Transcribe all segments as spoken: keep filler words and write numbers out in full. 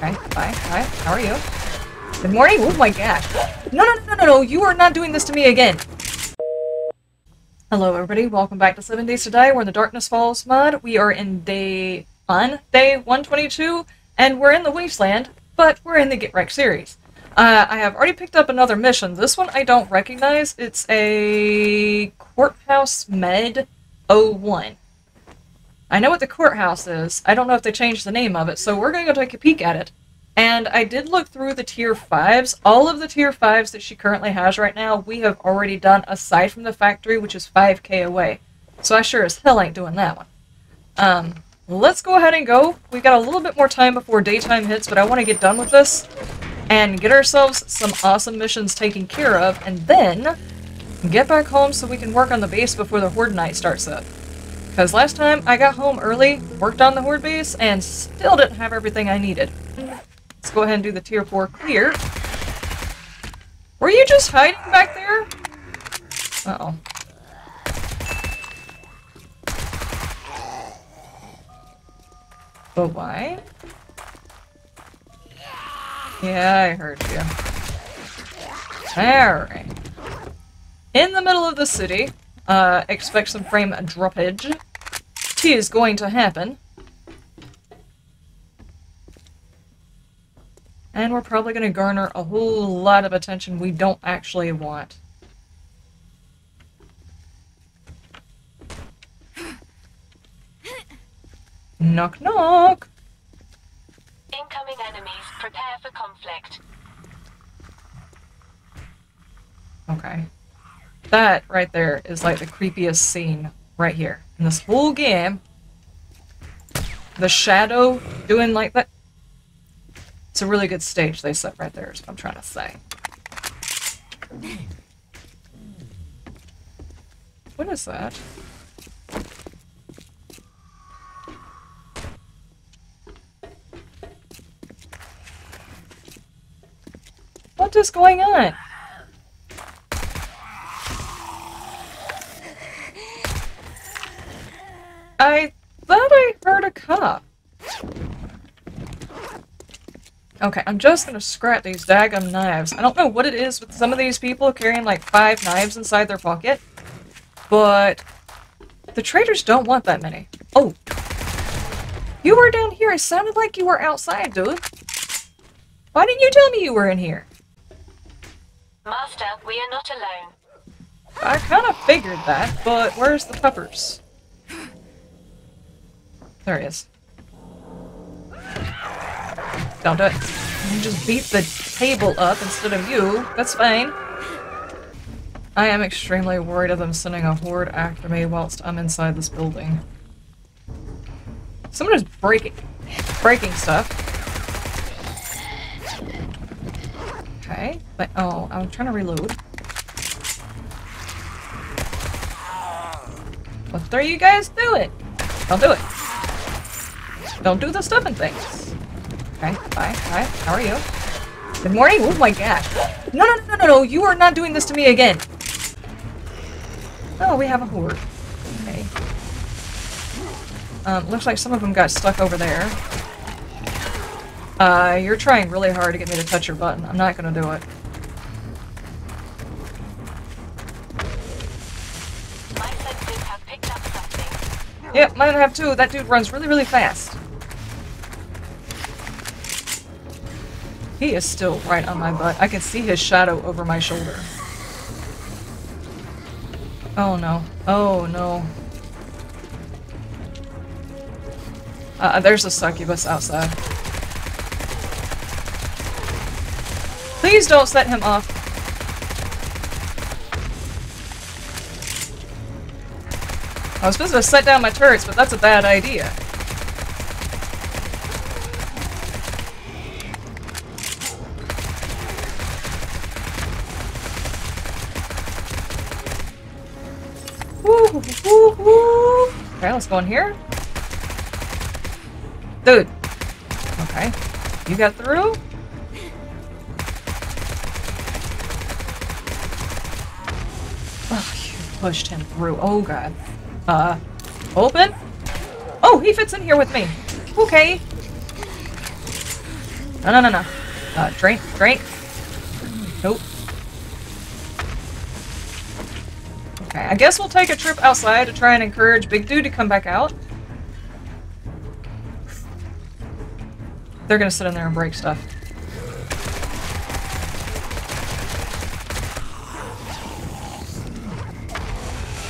Hi, hi, hi, how are you? Good morning? Oh my gosh. No, no, no, no, no, you are not doing this to me again. Hello everybody, welcome back to seven days to die. We're in the Darkness Falls mod. We are in day... on day one twenty-two, and we're in the Wasteland, but we're in the Get Wrecked series. Uh, I have already picked up another mission. This one I don't recognize. It's a Courthouse Med oh one. I know what the courthouse is. I don't know if they changed the name of it, so we're going to go take a peek at it. And I did look through the tier fives. All of the tier fives that she currently has right now, we have already done, aside from the factory, which is five K away. So I sure as hell ain't doing that one. Um, let's go ahead and go. We've got a little bit more time before daytime hits, but I want to get done with this and get ourselves some awesome missions taken care of, and then get back home so we can work on the base before the Horde night starts up. Because last time I got home early, worked on the Horde base, and still didn't have everything I needed. Let's go ahead and do the tier four clear. Were you just hiding back there? Uh-oh. But why? Yeah, I heard you. Alright. In the middle of the city, uh, expect some frame droppage. Tea is going to happen. And we're probably going to garner a whole lot of attention we don't actually want. Knock knock! Incoming enemies, prepare for conflict. Okay. That right there is like the creepiest scene right here. In this whole game, the shadow doing like that. It's a really good stage they set right there is what I'm trying to say. What is that? What is going on? I thought I heard a cop. Okay, I'm just gonna scrap these daggum knives. I don't know what it is with some of these people carrying like five knives inside their pocket, but the traders don't want that many. Oh! You were down here! It sounded like you were outside, dude! Why didn't you tell me you were in here? Master, we are not alone. I kind of figured that, but where's the peppers? There he is. Don't do it. You just beat the table up instead of you. That's fine. I am extremely worried of them sending a horde after me whilst I'm inside this building. Someone is breaking, breaking stuff. Okay, but oh, I'm trying to reload. What are you guys doing? Don't do it. Don't do the stuffing things. Okay, hi, hi, how are you? Good morning? Oh my gosh. No, no, no, no, no, you are not doing this to me again. Oh, we have a horde. Okay. Um, looks like some of them got stuck over there. Uh, you're trying really hard to get me to touch your button. I'm not gonna do it. My sensors have picked up something. Yep, mine have too. That dude runs really, really fast. He is still right on my butt. I can see his shadow over my shoulder. Oh no. Oh no. Uh, there's a succubus outside. Please don't set him off. I was supposed to set down my turrets, but that's a bad idea. Okay, let's go in here. Dude! Okay. You got through? Oh, you pushed him through. Oh, God. Uh, open? Oh, he fits in here with me. Okay. No, no, no, no. Uh, drink, drink. Nope. Okay, I guess we'll take a trip outside to try and encourage Big Dude to come back out. They're gonna sit in there and break stuff.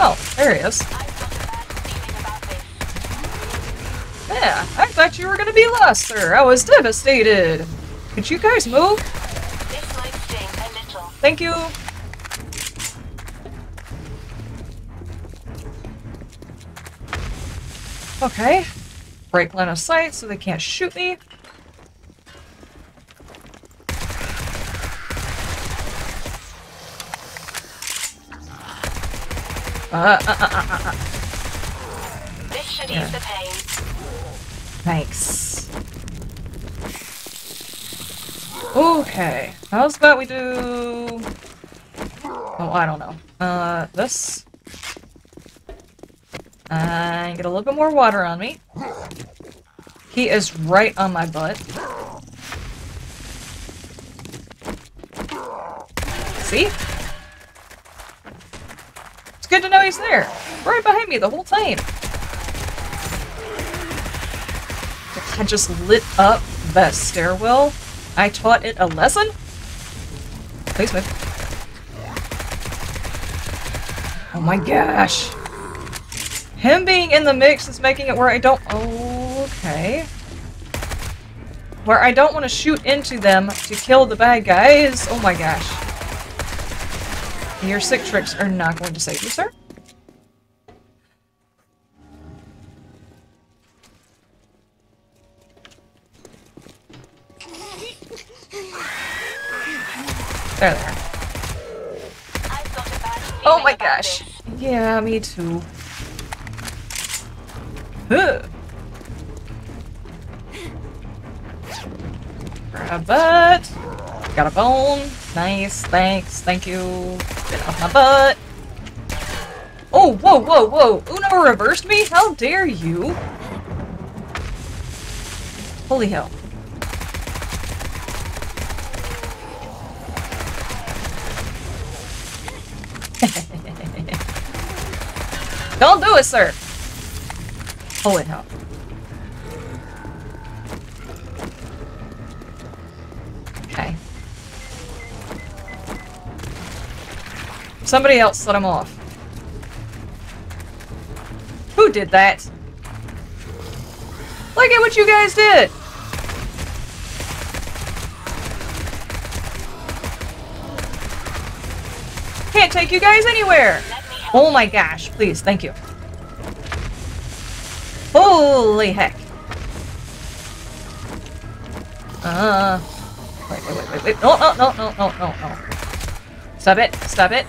Oh, there he is. Yeah, I thought you were gonna be lost, sir. I was devastated. Could you guys move? This might sting a little. Thank you. Okay. Break line of sight so they can't shoot me. Uh, uh, uh, uh, uh. This should yeah. ease the pain. Thanks. Okay. How's about we do... Oh, I don't know. Uh, this. I get a little bit more water on me. He is right on my butt. See? Good to know he's there, right behind me the whole time. I just lit up that stairwell. I taught it a lesson. Please move. Oh my gosh. Him being in the mix is making it where I don't... Okay. Where I don't want to shoot into them to kill the bad guys. Oh my gosh. Your sick tricks are not going to save you, sir. There they are. Oh my gosh. Yeah, me too. Huh. Grab that. Got a bone. Nice, thanks, thank you. Get off my butt. Oh, whoa, whoa, whoa. Uno reversed me? How dare you? Holy hell. Don't do it, sir. Holy hell. Okay. Somebody else set him off. Who did that? Look at what you guys did! Can't take you guys anywhere! Oh my gosh, please, thank you. Holy heck. Uh, wait, wait, wait, wait, wait. No, no, no, no, no, no, no. Stop it, stop it.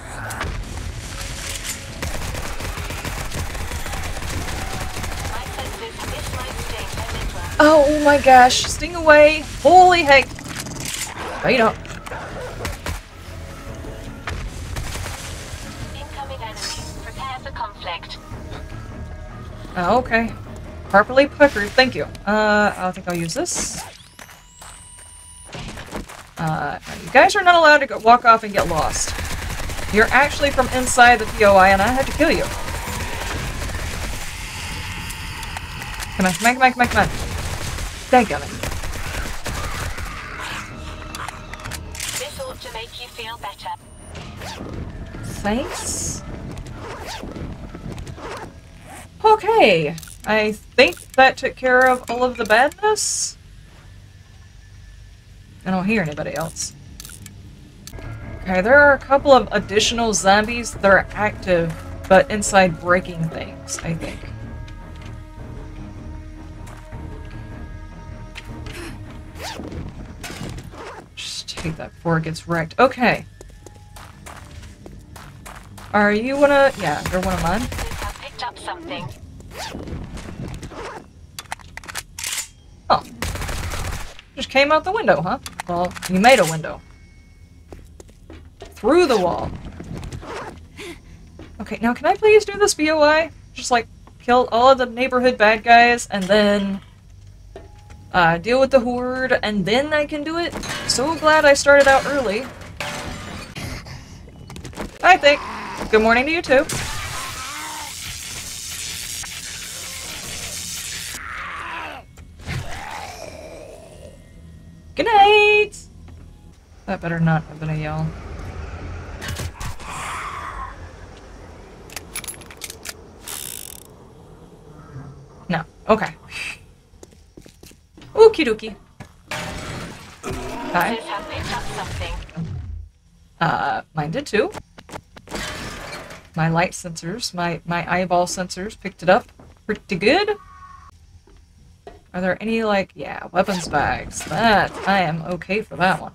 Oh my gosh, sting away. Holy heck. No, you don't. Incoming enemies, prepare for conflict. Oh, okay. Properly peppered, thank you. Uh, I think I'll use this. Uh, you guys are not allowed to go walk off and get lost. You're actually from inside the P O I and I have to kill you. Come on, come on, come on, come on, come on. Dadgummit. This ought to make you feel better. Thanks. Okay. I think that took care of all of the badness. I don't hear anybody else. Okay, there are a couple of additional zombies that are active, but inside breaking things, I think. Just take that before it gets wrecked. Okay. Are you one of... Yeah, you're one of mine. I picked up something. Oh. Just came out the window, huh? Well, you made a window. Through the wall. Okay, now can I please do this B O I? Just like, kill all of the neighborhood bad guys and then uh, deal with the horde, and then I can do it. So glad I started out early. Hi, Thick. Good morning to you, too. Good night! That better not have been a yell. No. Okay. Okie dokie. Hi. Uh, mine did too. My light sensors, my, my eyeball sensors picked it up pretty good. Are there any, like, yeah, weapons bags? That, I am okay for that one.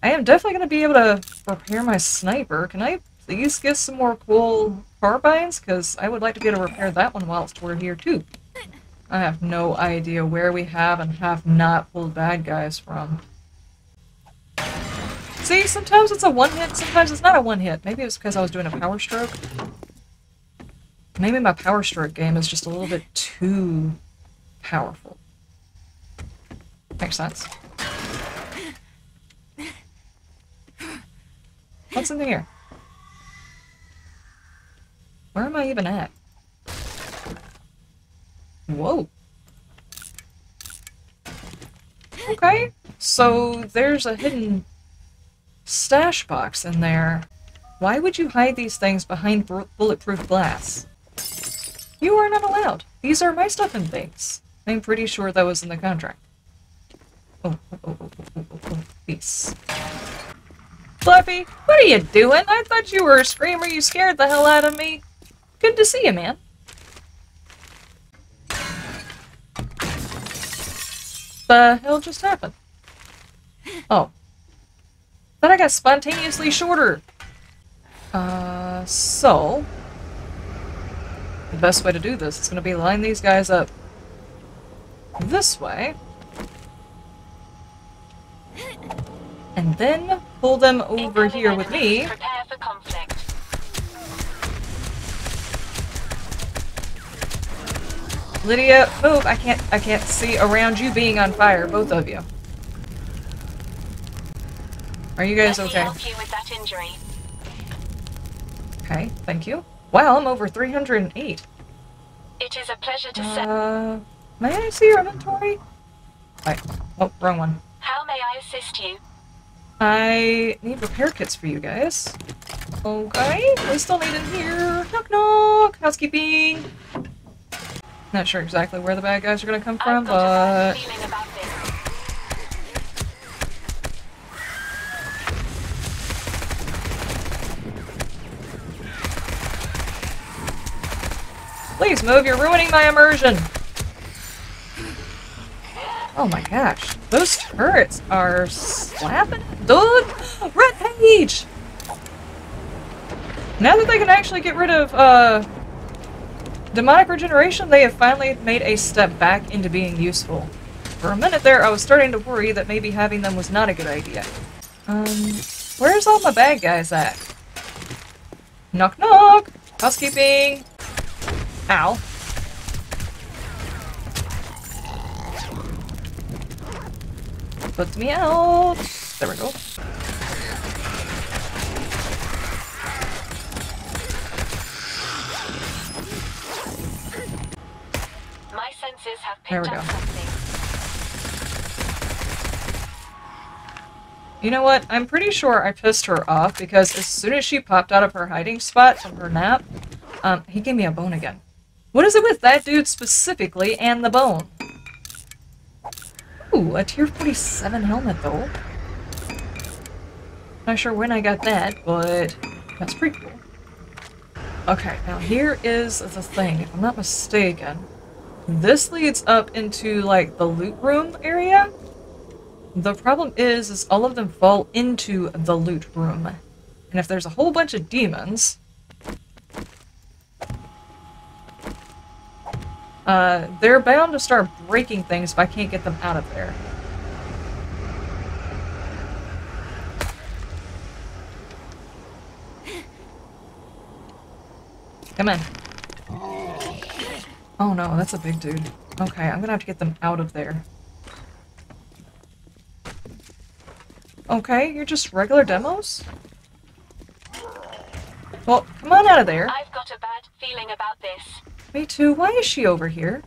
I am definitely going to be able to repair my sniper. Can I please get some more cool carbines? Because I would like to be able to repair that one whilst we're here, too. I have no idea where we have and have not pulled bad guys from. See, sometimes it's a one-hit, sometimes it's not a one-hit. Maybe it was because I was doing a power stroke. Maybe my power stroke game is just a little bit too powerful. Makes sense. What's in here? Where am I even at? Whoa. Okay, so there's a hidden stash box in there. Why would you hide these things behind bulletproof glass? You are not allowed. These are my stuff and things. I'm pretty sure that was in the contract. Oh, oh, oh, oh, oh, oh, oh, peace. Fluffy, what are you doing? I thought you were a screamer. You scared the hell out of me. Good to see you, man. The hell just happened? Oh. But I got spontaneously shorter. Uh, so... The best way to do this is going to be line these guys up this way. And then pull them over here with me. Prepare for conflict. Lydia, move! I can't I can't see around you being on fire, both of you. Are you guys okay? Let me help you with that injury. Okay, thank you. Wow, I'm over three hundred eight. It is a pleasure to serve. Uh, may I see your inventory? Right. Oh, wrong one. How may I assist you? I need repair kits for you guys. Okay, we still need in here. Knock knock, housekeeping. Not sure exactly where the bad guys are gonna come from, but please move, you're ruining my immersion! Oh my gosh, those turrets are slapping, dude! Red Page! Now that they can actually get rid of, uh... Demonic Regeneration, they have finally made a step back into being useful. For a minute there, I was starting to worry that maybe having them was not a good idea. Um, where's all my bad guys at? Knock knock! Housekeeping! Ow. Put me out! There we go. My senses have picked there we go. Up something. You know what? I'm pretty sure I pissed her off because as soon as she popped out of her hiding spot from her nap, um, he gave me a bone again. What is it with that dude specifically and the bone? Ooh, a tier forty-seven helmet though. Not sure when I got that, but that's pretty cool. Okay, now here is the thing. If I'm not mistaken, this leads up into like the loot room area. The problem is, is all of them fall into the loot room. And if there's a whole bunch of demons, Uh, they're bound to start breaking things if I can't get them out of there. Come in. Oh no, that's a big dude. Okay, I'm gonna have to get them out of there. Okay, you're just regular demos? Well, come on out of there. I've got a bad feeling about this. Me too. Why is she over here?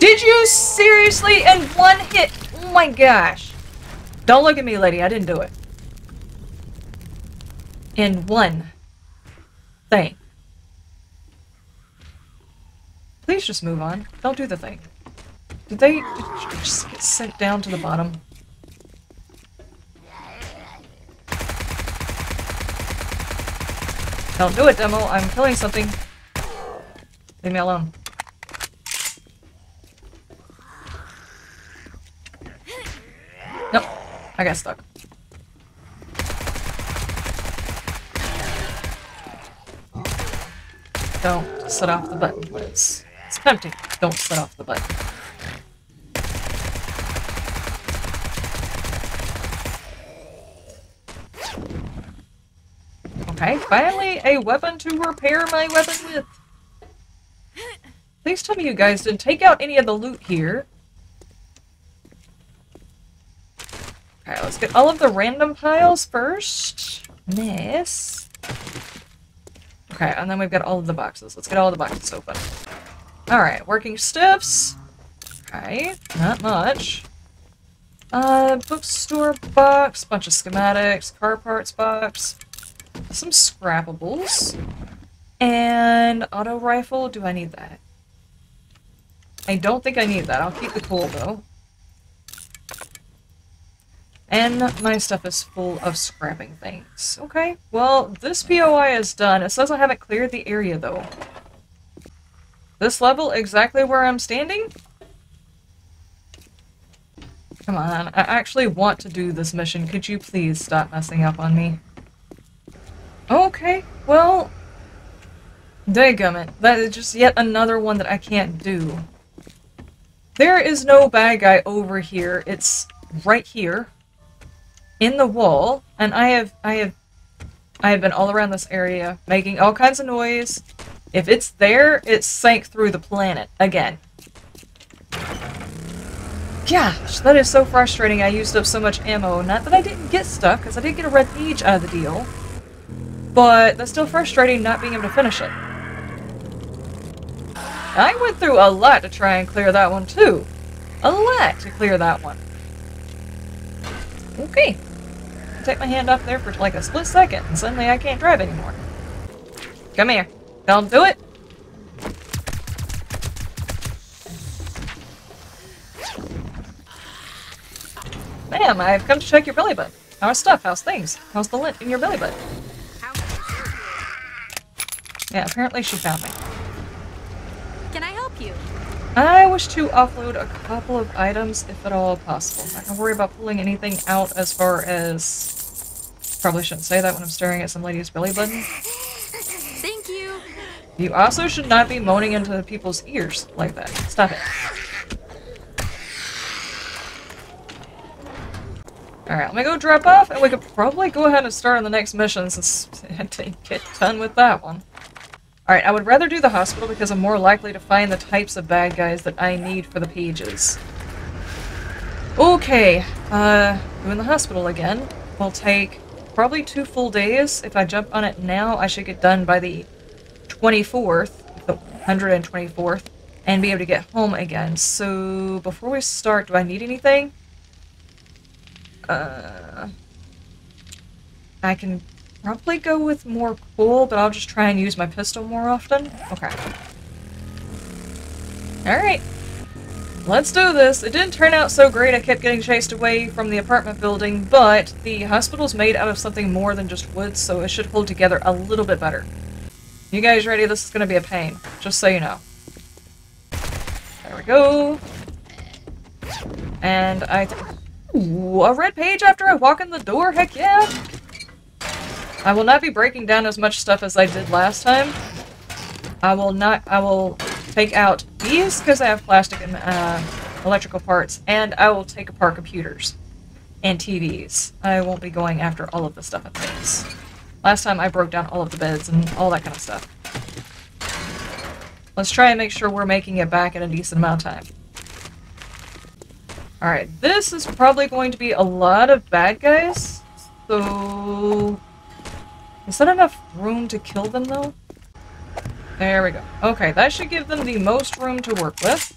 Did you seriously in one hit? Oh my gosh. Don't look at me, lady. I didn't do it. In one thing. Please just move on. Don't do the thing. Did they just get sent down to the bottom? Don't do it, Demo. I'm killing something. Leave me alone. Nope. I got stuck. Don't set off the button. It's, it's tempting. Don't set off the button. Okay, finally a weapon to repair my weapon with. Please tell me you guys didn't take out any of the loot here. Alright, let's get all of the random piles first. Miss. Okay, and then we've got all of the boxes. Let's get all the boxes open. Alright, working stiffs. Okay, not much. Uh, bookstore box, bunch of schematics, car parts box, some scrappables, and auto rifle. Do I need that? I don't think I need that. I'll keep the cool though. And my stuff is full of scrapping things. Okay, well, this P O I is done. It says I haven't cleared the area, though. This level, exactly where I'm standing? Come on, I actually want to do this mission. Could you please stop messing up on me? Okay, well... Dadgummit. That is just yet another one that I can't do. There is no bad guy over here. It's right here. In the wall, and I have, I have, I have been all around this area, making all kinds of noise. If it's there, it sank through the planet again. Gosh, that is so frustrating. I used up so much ammo. Not that I didn't get stuff, because I did get a Red Page out of the deal, but that's still frustrating not being able to finish it. I went through a lot to try and clear that one too. A lot to clear that one. Okay. Take my hand off there for like a split second, and suddenly I can't drive anymore. Come here. Don't do it. Ma'am, I've come to check your belly button. How's stuff? How's things? How's the lint in your belly button? Yeah, apparently she found me. Can I help you? I wish to offload a couple of items, if at all possible. I'm not going to worry about pulling anything out as far as... Probably shouldn't say that when I'm staring at some lady's belly button. Thank you! You also should not be moaning into people's ears like that. Stop it. Alright, let me go drop off, and we could probably go ahead and start on the next mission since I didn't get done with that one. Alright, I would rather do the hospital because I'm more likely to find the types of bad guys that I need for the pages. Okay, uh, doing the hospital again. Will take probably two full days. If I jump on it now, I should get done by the twenty-fourth, the one hundred twenty-fourth, and be able to get home again. So, before we start, do I need anything? Uh, I can... probably go with more cool, but I'll just try and use my pistol more often. Okay. Alright. Let's do this. It didn't turn out so great. I kept getting chased away from the apartment building, but the hospital's made out of something more than just wood, so it should hold together a little bit better. You guys ready? This is going to be a pain. Just so you know. There we go. And I... Th Ooh, a red page after I walk in the door? Heck yeah! I will not be breaking down as much stuff as I did last time. I will not. I will take out these because I have plastic and uh, electrical parts, and I will take apart computers and T Vs. I won't be going after all of the stuff and things. Last time I broke down all of the beds and all that kind of stuff. Let's try and make sure we're making it back in a decent amount of time. Alright, this is probably going to be a lot of bad guys, so... Is that enough room to kill them, though? There we go. Okay, that should give them the most room to work with.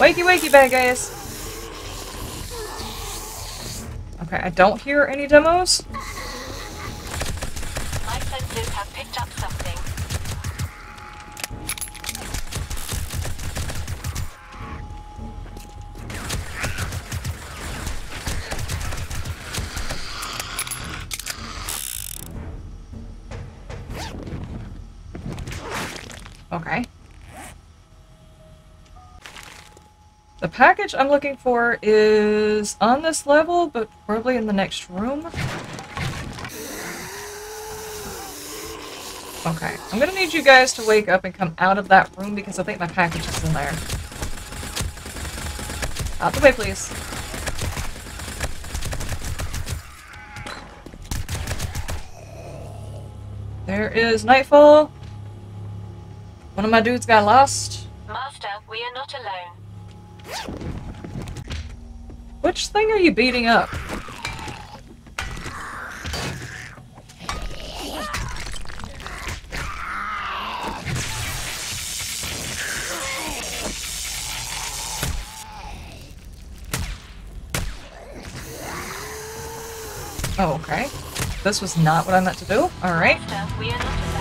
Wakey wakey, bad guys! Okay, I don't hear any demos. My sensors have picked up something. Okay. The package I'm looking for is on this level, but probably in the next room. Okay, I'm gonna need you guys to wake up and come out of that room because I think my package is in there. Out the way, please. There is Nightfall. One of my dudes got lost. Master, we are not alone. Which thing are you beating up? Oh, okay. This was not what I meant to do. All right. Master, we are not alone.